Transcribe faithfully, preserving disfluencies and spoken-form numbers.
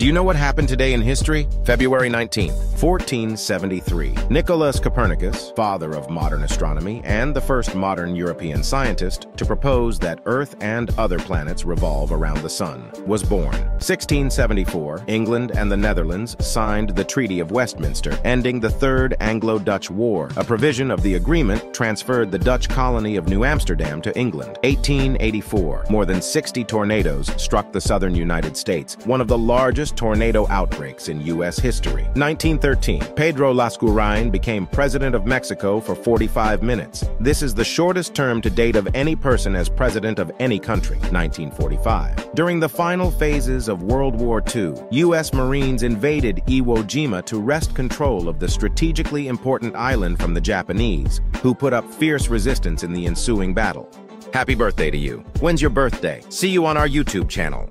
Do you know what happened today in history? February nineteenth, fourteen seventy-three. Nicolaus Copernicus, father of modern astronomy and the first modern European scientist to propose that Earth and other planets revolve around the sun, was born. sixteen seventy-four, England and the Netherlands signed the Treaty of Westminster, ending the Third Anglo-Dutch War. A provision of the agreement transferred the Dutch colony of New Amsterdam to England. eighteen eighty-four, more than sixty tornadoes struck the southern United States, one of the largest tornado outbreaks in U S history. nineteen thirteen, Pedro Lascuráin became president of Mexico for forty-five minutes. This is the shortest term to date of any person as president of any country, nineteen forty-five. During the final phases of World War Two, U S Marines invaded Iwo Jima to wrest control of the strategically important island from the Japanese, who put up fierce resistance in the ensuing battle. Happy birthday to you. When's your birthday? See you on our YouTube channel.